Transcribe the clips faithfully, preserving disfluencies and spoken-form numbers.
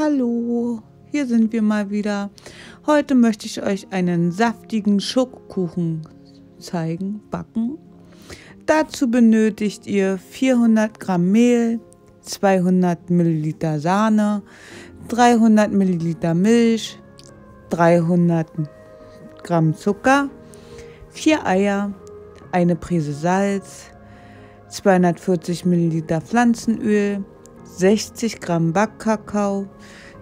Hallo, hier sind wir mal wieder. Heute möchte ich euch einen saftigen Schokokuchen zeigen, backen. Dazu benötigt ihr vierhundert Gramm Mehl, zweihundert Milliliter Sahne, dreihundert Milliliter Milch, dreihundert Gramm Zucker, vier Eier, eine Prise Salz, zweihundertvierzig Milliliter Pflanzenöl, sechzig Gramm Backkakao,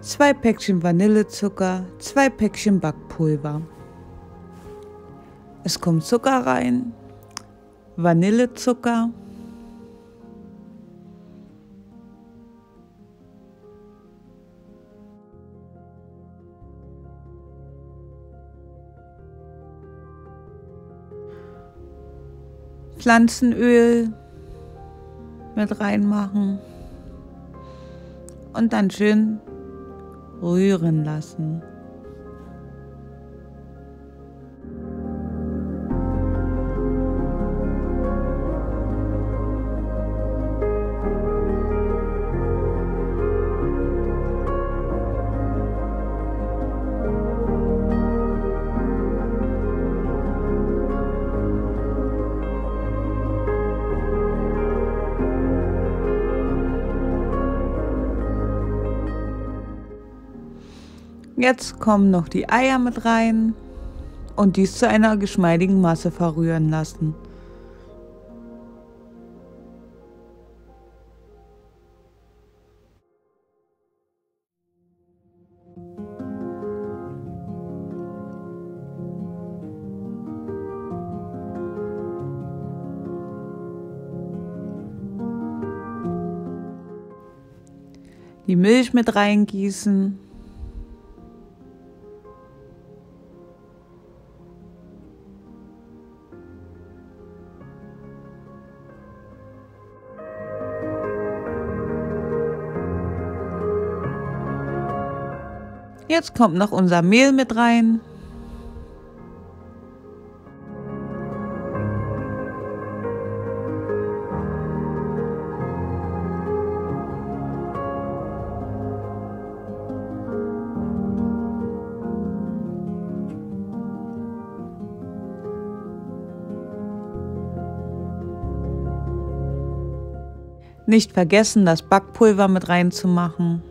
zwei Päckchen Vanillezucker, zwei Päckchen Backpulver. Es kommt Zucker rein, Vanillezucker, Pflanzenöl mit reinmachen und dann schön rühren lassen. Jetzt kommen noch die Eier mit rein und dies zu einer geschmeidigen Masse verrühren lassen. Die Milch mit reingießen. Jetzt kommt noch unser Mehl mit rein. Nicht vergessen, das Backpulver mit reinzumachen.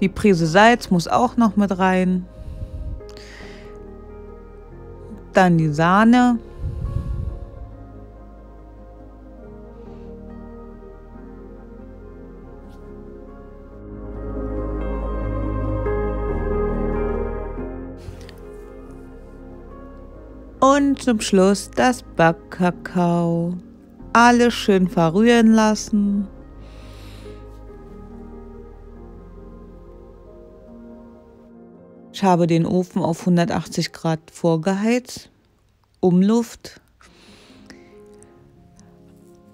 Die Prise Salz muss auch noch mit rein. Dann die Sahne. Und zum Schluss das Backkakao. Alles schön verrühren lassen. Ich habe den Ofen auf hundertachtzig Grad vorgeheizt, Umluft,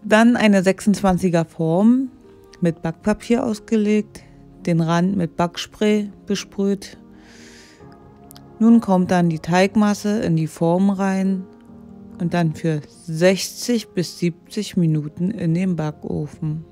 dann eine sechsundzwanziger Form mit Backpapier ausgelegt, den Rand mit Backspray besprüht. Nun kommt dann die Teigmasse in die Form rein und dann für sechzig bis siebzig Minuten in den Backofen.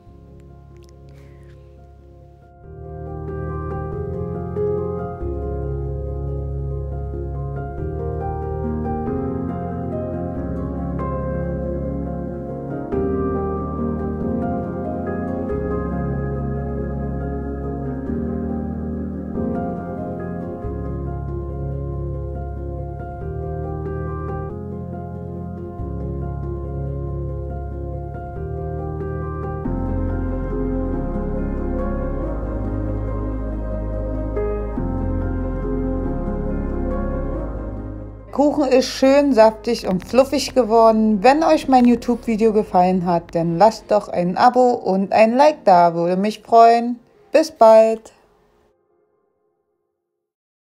Kuchen ist schön saftig und fluffig geworden. Wenn euch mein YouTube-Video gefallen hat, dann lasst doch ein Abo und ein Like da, würde mich freuen. Bis bald!